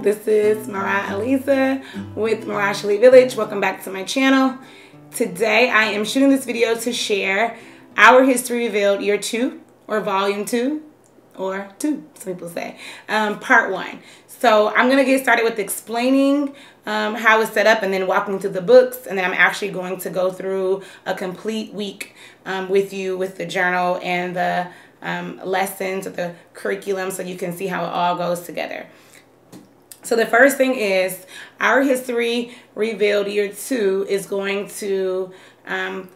Brown. This is Morah Alizah with Morah Sheli Village. Welcome back to my channel. Today I am shooting this video to share Our History Revealed Year 2 or Volume 2 or 2, some people say, Part 1. So I'm going to get started with explaining how it's set up and then walking through the books, and then I'm actually going to go through a complete week with you with the journal and the lessons of the curriculum so you can see how it all goes together. So the first thing is Our History Revealed Year 2 is going to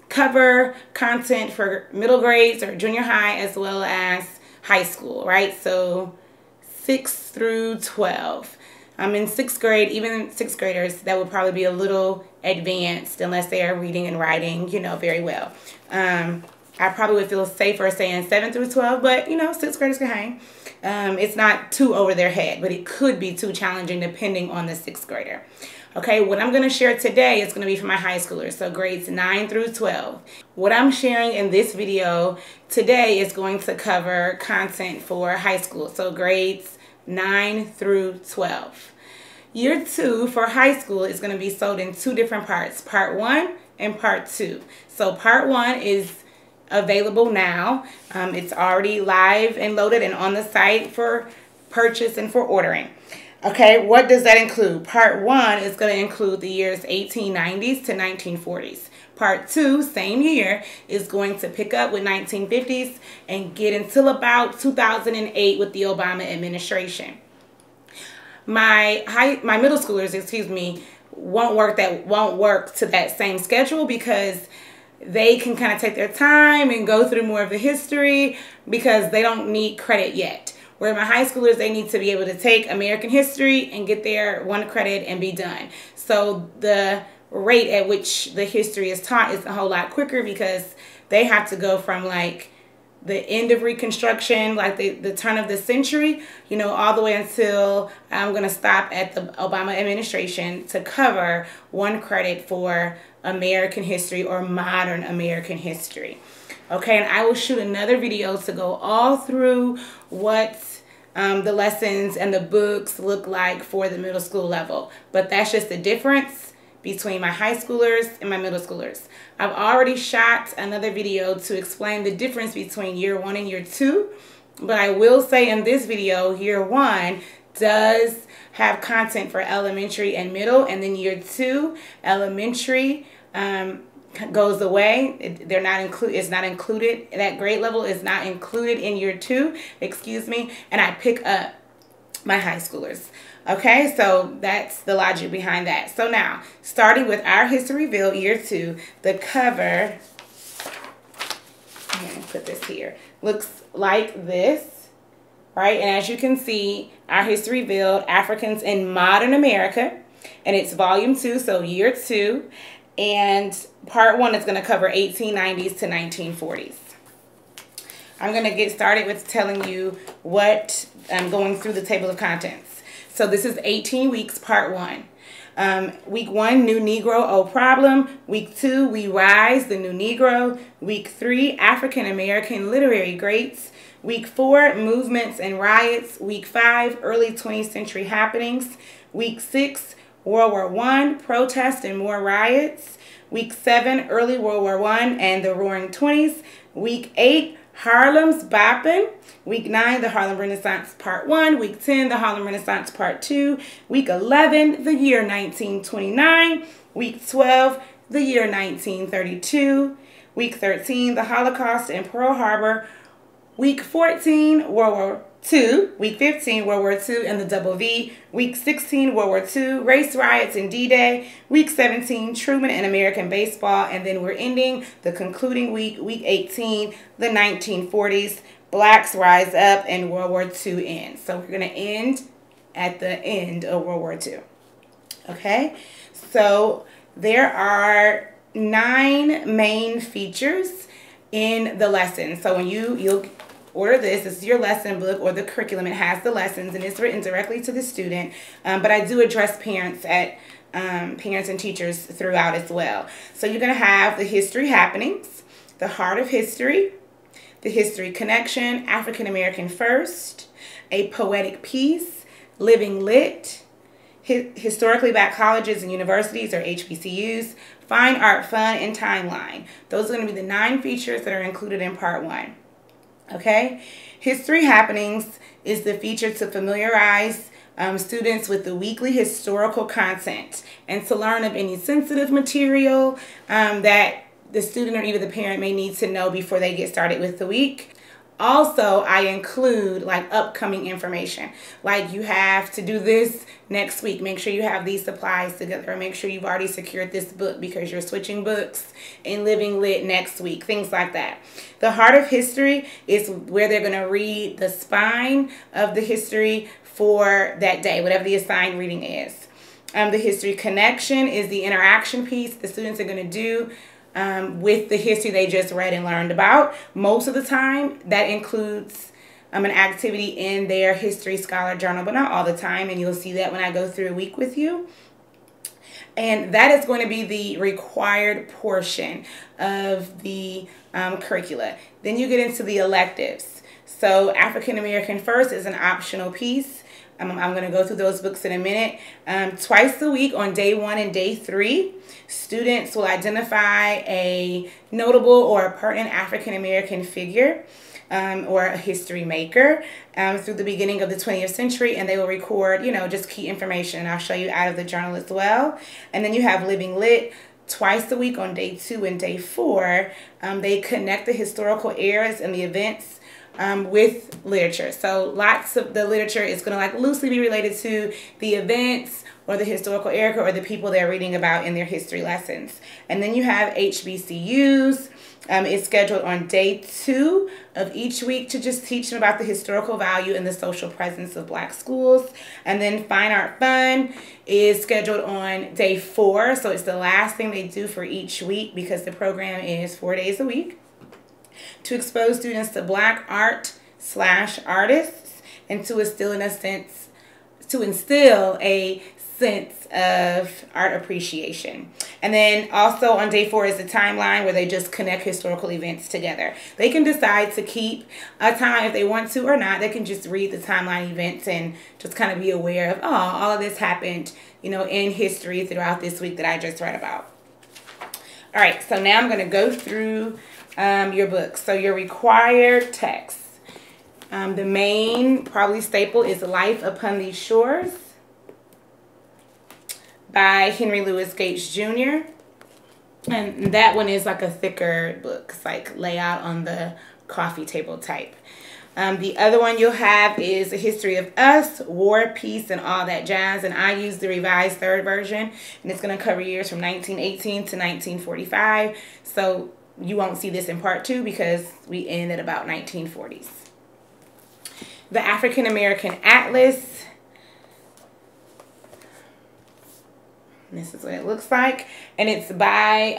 cover content for middle grades or junior high as well as high school, right? So 6 through 12. In 6th grade, even 6th graders, that would probably be a little advanced unless they are reading and writing, you know, very well. I probably would feel safer saying 7 through 12, but, you know, 6th graders can hang. It's not too over their head, but it could be too challenging depending on the 6th grader. Okay, what I'm going to share today is going to be for my high schoolers, so grades 9 through 12. What I'm sharing in this video today is going to cover content for high school, so grades 9 through 12. Year 2 for high school is going to be sold in two different parts, Part 1 and Part 2. So Part 1 is available now. It's already live and loaded and on the site for purchase and for ordering. Okay, what does that include? Part 1 is going to include the years 1890s to 1940s. Part 2, same year, is going to pick up with 1950s and get until about 2008 with the Obama administration. My middle schoolers, won't work to that same schedule because they can kind of take their time and go through more of the history because they don't need credit yet. Where my high schoolers, they need to be able to take American history and get their 1 credit and be done. So the rate at which the history is taught is a whole lot quicker because they have to go from like the end of Reconstruction, like the turn of the century, you know, all the way until I'm going to stop at the Obama administration to cover 1 credit for American history or modern American history. Okay, and I will shoot another video to go all through what the lessons and the books look like for the middle school level. But that's just the difference between my high schoolers and my middle schoolers. I've already shot another video to explain the difference between year 1 and year 2, but I will say in this video, year 1 does have content for elementary and middle, and then year 2, elementary goes away. It's not included. That grade level is not included in year 2, excuse me, and I pick up my high schoolers. Okay, so that's the logic behind that. So now, starting with Our History Revealed Year 2, the cover, I'm gonna put this here, looks like this, right? And as you can see, Our History Revealed Africans in Modern America, and it's Volume 2, so Year 2, and Part 1 is going to cover 1890s to 1940s. I'm going to get started with telling you what I'm going through the table of contents. So this is 18 weeks, Part 1. Week 1, New Negro, Old Problem. Week 2, We Rise, the New Negro. Week 3, African-American Literary Greats. Week 4, Movements and Riots. Week 5, Early 20th Century Happenings. Week 6, World War I, Protests and More Riots. Week 7, Early World War I and the Roaring 20s. Week 8, Harlem's Boppin'. Week 9, The Harlem Renaissance Part 1. Week 10, The Harlem Renaissance Part 2. Week 11, The Year 1929. Week 12, The Year 1932. Week 13, The Holocaust and Pearl Harbor. Week 14, World War II. Week 15, World War II and the Double V. Week 16, World War II, Race Riots and D-Day. Week 17, Truman and American Baseball. And then we're ending the concluding week, Week 18, the 1940s. Blacks Rise Up and World War II ends. So we're going to end at the end of World War II. Okay, so there are 9 main features in the lesson. So when you'll order this is your lesson book or the curriculum. It has the lessons and it's written directly to the student. But I do address parents at parents and teachers throughout as well. So you're going to have the history happenings, the heart of history, the history connection, African American first, a poetic piece, living lit, Historically Black Colleges and Universities, or HBCUs, Fine Art, Fun, and Timeline. Those are going to be the 9 features that are included in part 1. Okay? History Happenings is the feature to familiarize students with the weekly historical content and to learn of any sensitive material that the student or even the parent may need to know before they get started with the week. Also, I include like upcoming information, like you have to do this next week. Make sure you have these supplies together, or make sure you've already secured this book because you're switching books and Living Lit next week, things like that. The Heart of History is where they're going to read the spine of the history for that day, whatever the assigned reading is. The History Connection is the interaction piece the students are going to do with the history they just read and learned about. Most of the time, that includes an activity in their history scholar journal, but not all the time, and you'll see that when I go through a week with you. And that is going to be the required portion of the curricula. Then you get into the electives. So African American First is an optional piece. I'm going to go through those books in a minute. Twice a week on day 1 and day 3, students will identify a notable or pertinent African-American figure or a history maker through the beginning of the 20th century, and they will record, you know, just key information, and I'll show you out of the journal as well. And then you have Living Lit. Twice a week on day 2 and day 4, they connect the historical eras and the events with literature. So lots of the literature is going to like loosely be related to the events or the historical era or the people they're reading about in their history lessons. And then you have HBCUs. It's scheduled on day 2 of each week to just teach them about the historical value and the social presence of Black schools. And then Fine Art Fun is scheduled on day 4. So it's the last thing they do for each week because the program is 4 days a week, to expose students to Black art / artists and to instill a sense of art appreciation. And then also on day 4 is the timeline, where they just connect historical events together. They can decide to keep a timeline if they want to or not. They can just read the timeline events and just kind of be aware of, oh, all of this happened, you know, in history throughout this week that I just read about. All right, so now I'm going to go through your books. So your required text. The main, probably staple, is Life Upon These Shores by Henry Louis Gates Jr. And that one is like a thicker book. It's like layout on the coffee table type. The other one you'll have is A History of Us, War, Peace, and All That Jazz. And I use the revised third version. And it's going to cover years from 1918 to 1945. So you won't see this in part 2 because we end at about 1940s. The African-American Atlas. This is what it looks like. And it's by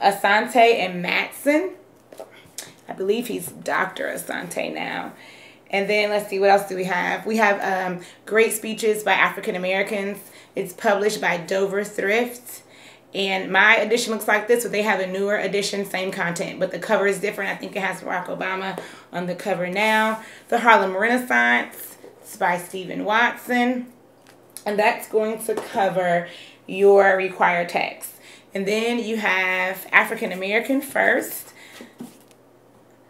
Asante and Mattson. I believe he's Dr. Asante now. And then let's see, what else do we have? We have Great Speeches by African-Americans. It's published by Dover Thrift. And my edition looks like this, but they have a newer edition, same content, but the cover is different. I think it has Barack Obama on the cover now. The Harlem Renaissance, it's by Stephen Watson. And that's going to cover your required text. And then you have African American First,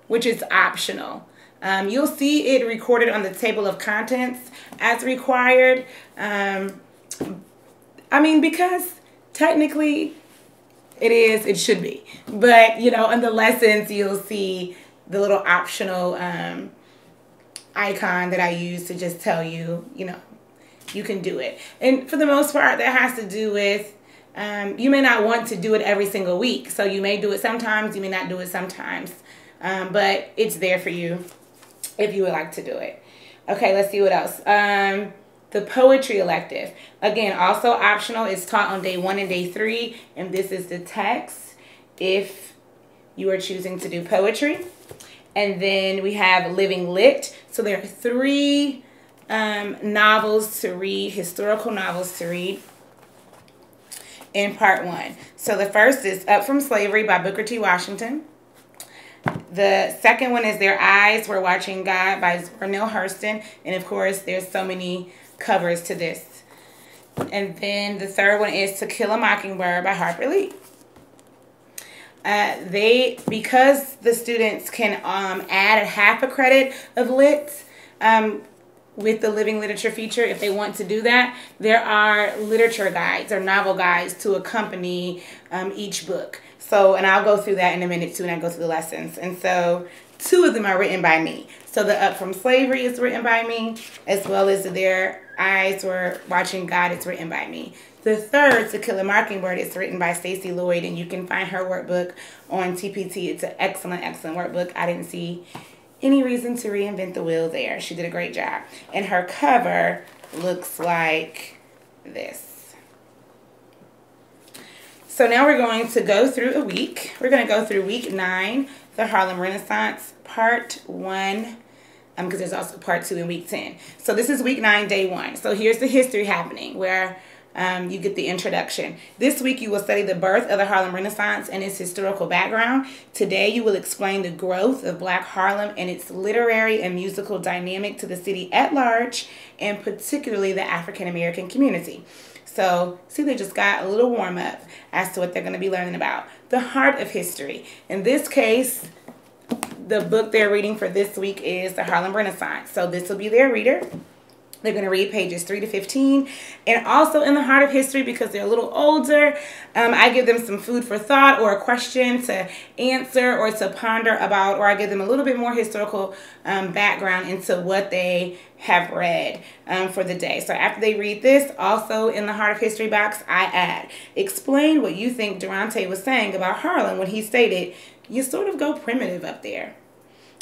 which is optional. You'll see it recorded on the table of contents as required. I mean, because technically, it is, it should be. But, you know, in the lessons, you'll see the little optional icon that I use to just tell you, you know, you can do it. And for the most part, that has to do with you may not want to do it every single week. So you may do it sometimes, you may not do it sometimes. But it's there for you if you would like to do it. Okay, let's see what else. The poetry elective, again, also optional. It's taught on day 1 and day 3, and this is the text if you are choosing to do poetry. And then we have Living Lit. So there are 3 novels to read, historical novels to read in part 1. So the first is Up From Slavery by Booker T. Washington. The second one is Their Eyes Were Watching God by Zora Neale Hurston. And of course, there's so many covers to this. And then the third one is To Kill a Mockingbird by Harper Lee. Because the students can add a half a credit of lit with the living literature feature, if they want to do that, there are literature guides or novel guides to accompany each book. So, and I'll go through that in a minute too, and I go through the lessons. And so two of them are written by me. So the Up From Slavery is written by me, as well as Their Eyes Were Watching God is written by me. The third, To Kill a Mockingbird, is written by Stacey Lloyd, and you can find her workbook on TPT. It's an excellent, excellent workbook. I didn't see any reason to reinvent the wheel there. She did a great job. And her cover looks like this. So now we're going to go through a week. We're going to go through week 9, The Harlem Renaissance, part 1. Because there's also part 2 in week 10. So this is week 9, day 1. So here's the history happening where you get the introduction. This week you will study the birth of the Harlem Renaissance and its historical background. Today you will explain the growth of Black Harlem and its literary and musical dynamic to the city at large, and particularly the African-American community. So, see, they just got a little warm-up as to what they're going to be learning about. The heart of history. In this case, the book they're reading for this week is The Harlem Renaissance. So this will be their reader. They're going to read pages 3 to 15. And also in the heart of history, because they're a little older, I give them some food for thought or a question to answer or to ponder about, or I give them a little bit more historical background into what they have read for the day. So after they read this, also in the heart of history box, I add, explain what you think Durante was saying about Harlem when he stated, you sort of go primitive up there.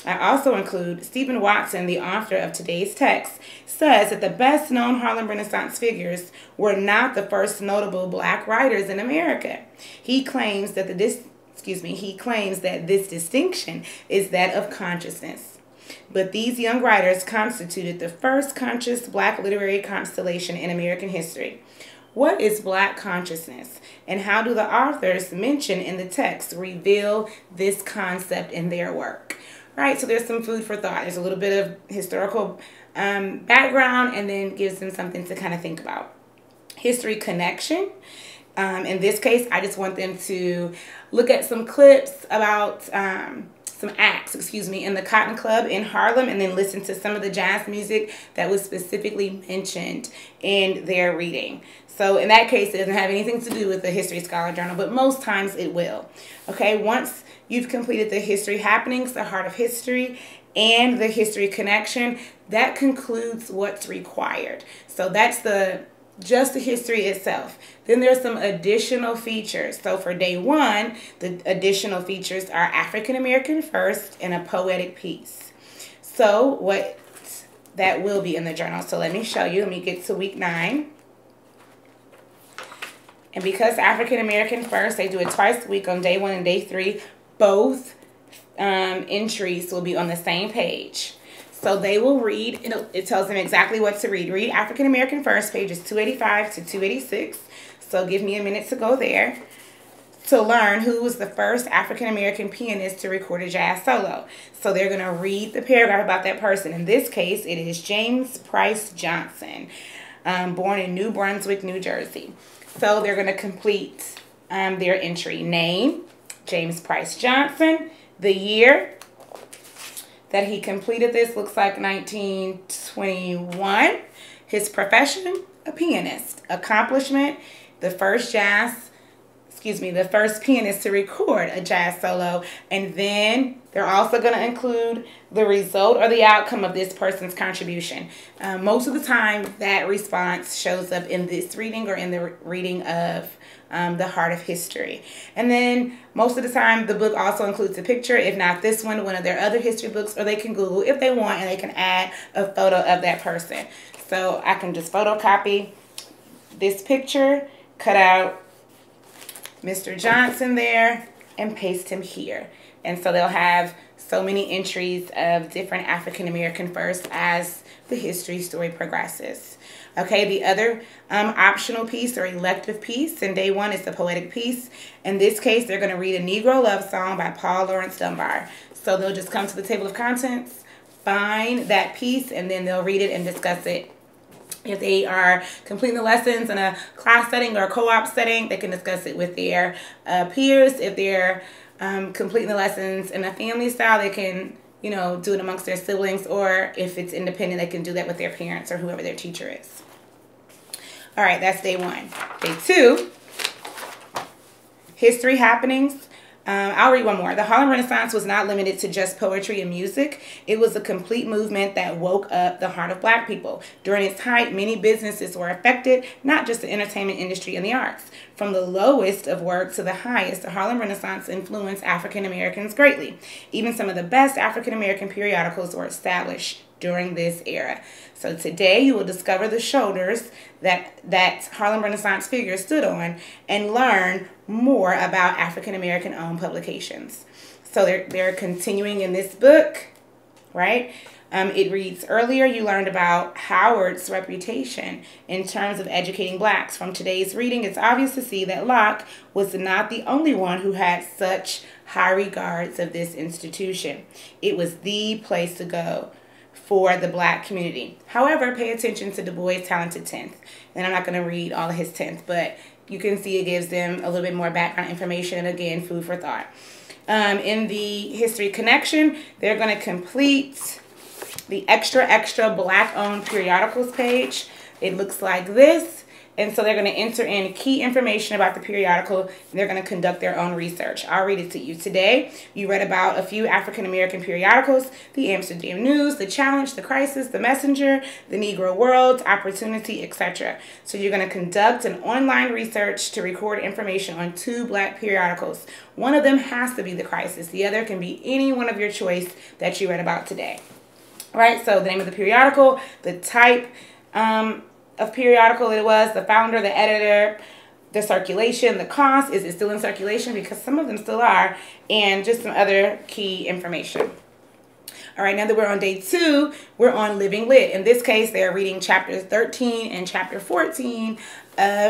I also include Stephen Watson, the author of today's text, says that the best known Harlem Renaissance figures were not the first notable Black writers in America. He claims that this distinction is that of consciousness. But these young writers constituted the first conscious Black literary constellation in American history. What is Black consciousness, and how do the authors mentioned in the text reveal this concept in their work? Right, so there's some food for thought. There's a little bit of historical background, and then gives them something to kind of think about. History connection. In this case, I just want them to look at some clips about some acts, in the Cotton Club in Harlem, and then listen to some of the jazz music that was specifically mentioned in their reading. So in that case, it doesn't have anything to do with the History Scholar Journal, but most times it will. Okay, once you've completed the history happenings, the heart of history, and the history connection, that concludes what's required. So that's just the history itself. Then there's some additional features. So for day 1, the additional features are African-American first and a poetic piece. So what that will be in the journal. So let me show you. Let me get to week 9. And because African-American first, they do it twice a week on day 1 and day 3. Both entries will be on the same page. So they will read, it tells them exactly what to read. Read African-American first, pages 285 to 286. So give me a minute to go there to learn who was the first African-American pianist to record a jazz solo. So they're going to read the paragraph about that person. In this case, it is James Price Johnson, born in New Brunswick, New Jersey. So they're going to complete their entry. Name, James Price Johnson. The year that he completed this looks like 1921. His profession, a pianist. Accomplishment, the first pianist to record a jazz solo. And then they're also going to include the result or the outcome of this person's contribution. Most of the time, that response shows up in this reading or in the reading of The Heart of History. And then most of the time, the book also includes a picture. If not this one of their other history books, or they can Google if they want, and they can add a photo of that person. So I can just photocopy this picture, cut out Mr. Johnson there, and paste him here. And so they'll have so many entries of different African-American firsts as the history story progresses. Okay, the other optional piece or elective piece in day 1 is the poetic piece. In this case, they're going to read A Negro Love Song by Paul Laurence Dunbar. So they'll just come to the table of contents, find that piece, and then they'll read it and discuss it If they are completing the lessons in a class setting or a co-op setting, they can discuss it with their peers. If they're completing the lessons in a family style, they can, you know, do it amongst their siblings. Or if it's independent, they can do that with their parents or whoever their teacher is. All right, that's day one. Day two, history happenings. I'll read one more. The Harlem Renaissance was not limited to just poetry and music. It was a complete movement that woke up the heart of black people. During its height, many businesses were affected, not just the entertainment industry and the arts. From the lowest of work to the highest, the Harlem Renaissance influenced African Americans greatly. Even some of the best African American periodicals were established during this era. So today you will discover the shoulders that Harlem Renaissance figures stood on and learn more about African-American owned publications. So they're continuing in this book, right? It reads, earlier you learned about Howard's reputation in terms of educating blacks. From today's reading, it's obvious to see that Locke was not the only one who had such high regards of this institution. It was the place to go for the black community. However, pay attention to Du Bois' talented 10th. And I'm not going to read all of his 10th, but you can see it gives them a little bit more background information, and again, food for thought. In the history connection, they're going to complete the extra black-owned periodicals page. It looks like this. And so they're going to enter in key information about the periodical, and they're going to conduct their own research. I'll read it to you. Today, you read about a few African-American periodicals: the Amsterdam News, The Challenge, The Crisis, The Messenger, The Negro World, Opportunity, etc. So you're going to conduct an online research to record information on two black periodicals. One of them has to be The Crisis. The other can be any one of your choice that you read about today. All right, so the name of the periodical, the type, of periodical it was, the founder, the editor, the circulation, the cost, is it still in circulation, because some of them still are, and just some other key information. All right, now that we're on day two, we're on Living Lit. In this case, they're reading chapters 13 and chapter 14 of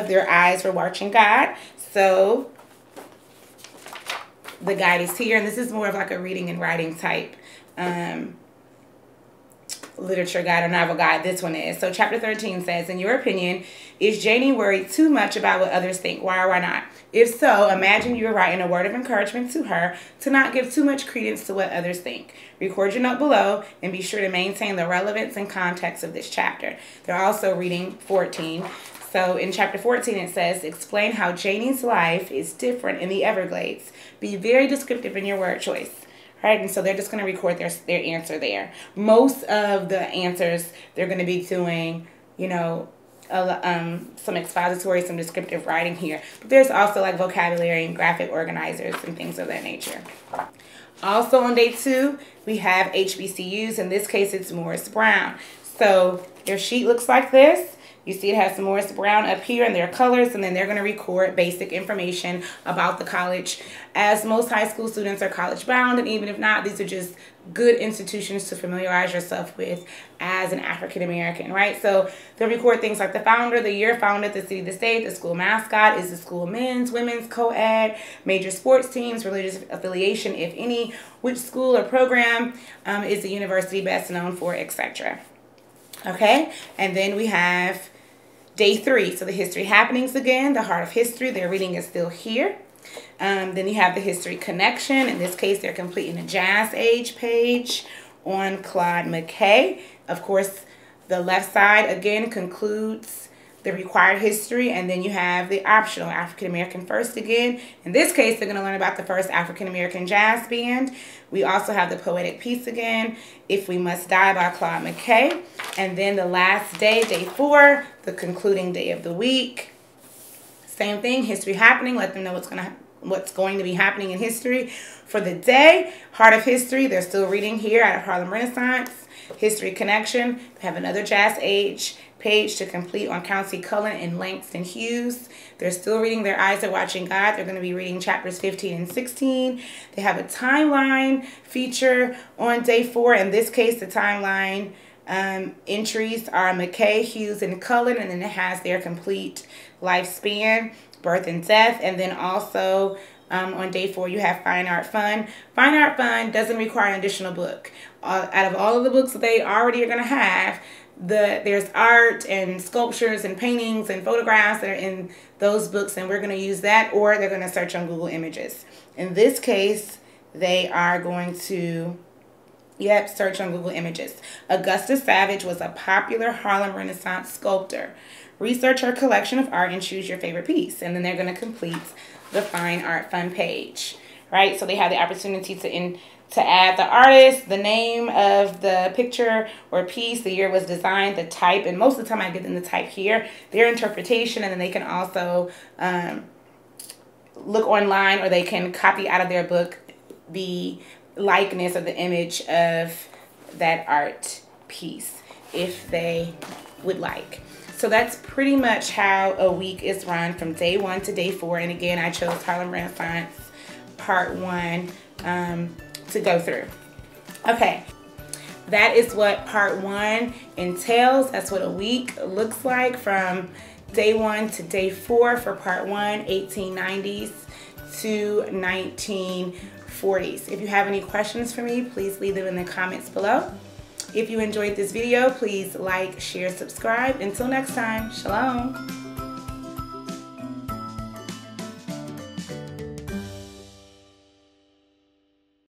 Their Eyes Were Watching God. So the guide is here, and this is more of like a reading and writing type literature guide or novel guide, this one is. So chapter 13 says, in your opinion, is Janie worried too much about what others think? Why or why not? If so, imagine you are writing a word of encouragement to her to not give too much credence to what others think. Record your note below and be sure to maintain the relevance and context of this chapter. They're also reading 14. So in chapter 14, it says, explain how Janie's life is different in the Everglades. Be very descriptive in your word choice. Right, and so they're just going to record their answer there. Most of the answers, they're going to be doing, you know, some expository, some descriptive writing here. But there's also like vocabulary and graphic organizers and things of that nature. Also on day two, we have HBCUs. In this case, it's Morris Brown. So your sheet looks like this. You see it has some Morris Brown up here and their colors, and then they're going to record basic information about the college. As most high school students are college bound, and even if not, these are just good institutions to familiarize yourself with as an African American, right? So they'll record things like the founder, the year founded, the city, the state, the school mascot, is the school men's, women's, co-ed, major sports teams, religious affiliation, if any, which school or program is the university best known for, etc. Okay, and then we have day three, so the history happenings again, the heart of history. Their reading is still here. Then you have the history connection. In this case, they're completing a Jazz Age page on Claude McKay. Of course, the left side, again, concludes the required history. And then you have the optional African-American first again. In this case, they're going to learn about the first African-American jazz band. We also have the poetic piece again, If We Must Die by Claude McKay. And then the last day, day four, the concluding day of the week. Same thing, history happening. Let them know what's going to be happening in history for the day. Heart of history, they're still reading here out of Harlem Renaissance. History connection, they have another Jazz Age page to complete on Councey Cullen and Langston Hughes. They're still reading Their Eyes Are Watching God. They're going to be reading chapters 15 and 16. They have a timeline feature on day four. In this case, the timeline entries are McKay, Hughes, and Cullen, and then it has their complete lifespan, birth and death. And then also on day four, you have Fine Art Fun. Fine Art Fun doesn't require an additional book. Out of all of the books that they already are going to have, there's art and sculptures and paintings and photographs that are in those books, and we're going to use that, or they're going to search on Google Images. In this case, they are going to, yep, search on Google Images. Augusta Savage was a popular Harlem Renaissance sculptor. Research her collection of art and choose your favorite piece. And then they're going to complete the Fine Art Fund page, right? So they have the opportunity to add the artist, the name of the picture or piece, the year it was designed, the type, and most of the time I give them the type here, their interpretation, and then they can also look online, or they can copy out of their book the likeness or the image of that art piece if they would like. So that's pretty much how a week is run from day 1 to day 4. And again, I chose Harlem Renaissance part 1 to go through. Okay, that is what part 1 entails. That's what a week looks like from day 1 to day 4 for part 1, 1890s to 1940s. If you have any questions for me, please leave them in the comments below. If you enjoyed this video, please like, share, subscribe. Until next time, shalom.